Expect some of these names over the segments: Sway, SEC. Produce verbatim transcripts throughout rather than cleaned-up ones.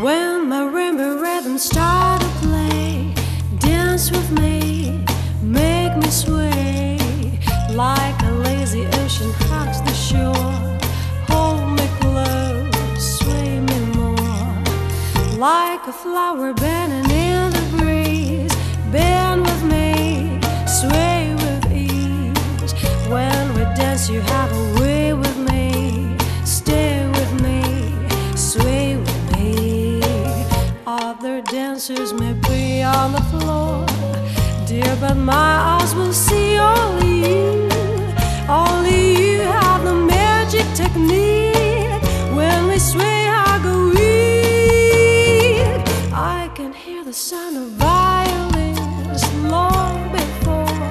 When my rainbow rhythm starts to play, dance with me, make me sway. Like a lazy ocean hugs the shore, hold me close, sway me more. Like a flower bending in the breeze, bend with me, sway with ease. When we dance you have a way with me, stay with me, sway with me. Other dancers may be on the floor, dear, but my eyes will see only you. Only you have the magic technique. When we sway, I go weak. I can hear the sound of violins long before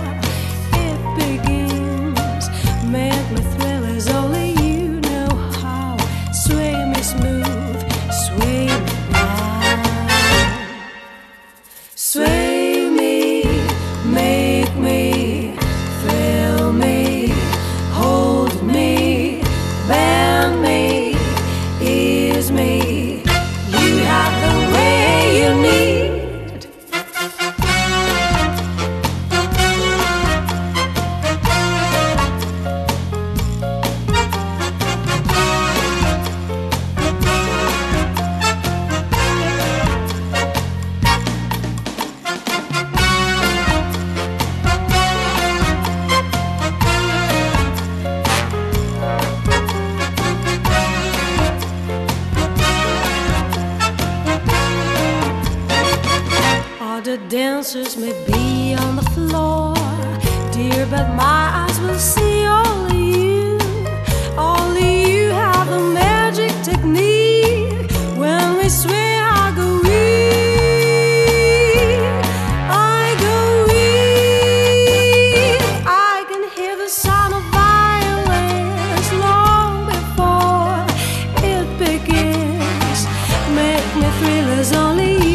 it begins. Make me thrill as only you know how. Sway me smooth, sway me. Sway me, make me, thrill me, hold me, bend me, ease me. You have the way you need. The dancers may be on the floor, dear, but my eyes will see only you. Only you have the magic technique. When we sway, I go weak. I go weak. I can hear the sound of violins long before it begins. Make me thrill as only you.